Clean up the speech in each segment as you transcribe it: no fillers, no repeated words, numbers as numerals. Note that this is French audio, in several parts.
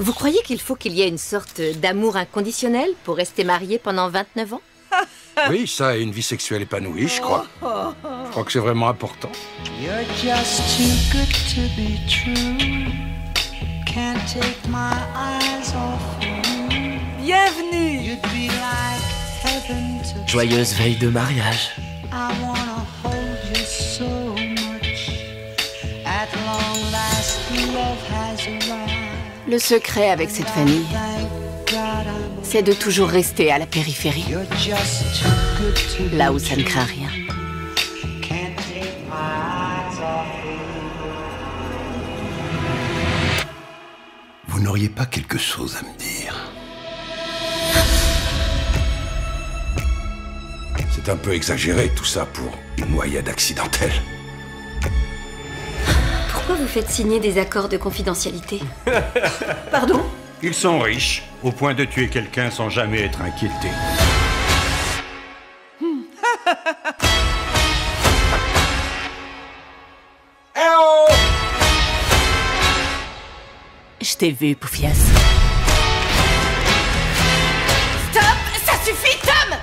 Vous croyez qu'il faut qu'il y ait une sorte d'amour inconditionnel pour rester marié pendant 29 ans? Oui, ça et une vie sexuelle épanouie, je crois. Je crois que c'est vraiment important. You're just too good to be true. Can't take my eyes off you. Bienvenue. You'd be like heaven to me. Joyeuse veille de mariage. I wanna hold you so much. At long last, love has arrived. Le secret avec cette famille, c'est de toujours rester à la périphérie, là où ça ne craint rien. Vous n'auriez pas quelque chose à me dire? C'est un peu exagéré tout ça pour une noyade accidentelle. Pourquoi vous faites signer des accords de confidentialité? Pardon? Ils sont riches, au point de tuer quelqu'un sans jamais être inquiété. Eh oh! Je t'ai vu, Poufias. Stop! Ça suffit, Tom!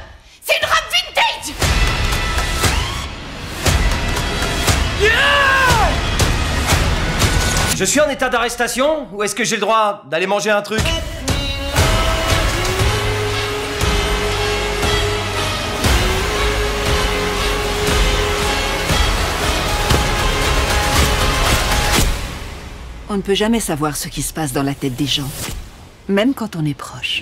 C'est une robe vintage! Yeah! Je suis en état d'arrestation ou est-ce que j'ai le droit d'aller manger un truc? On ne peut jamais savoir ce qui se passe dans la tête des gens, même quand on est proche.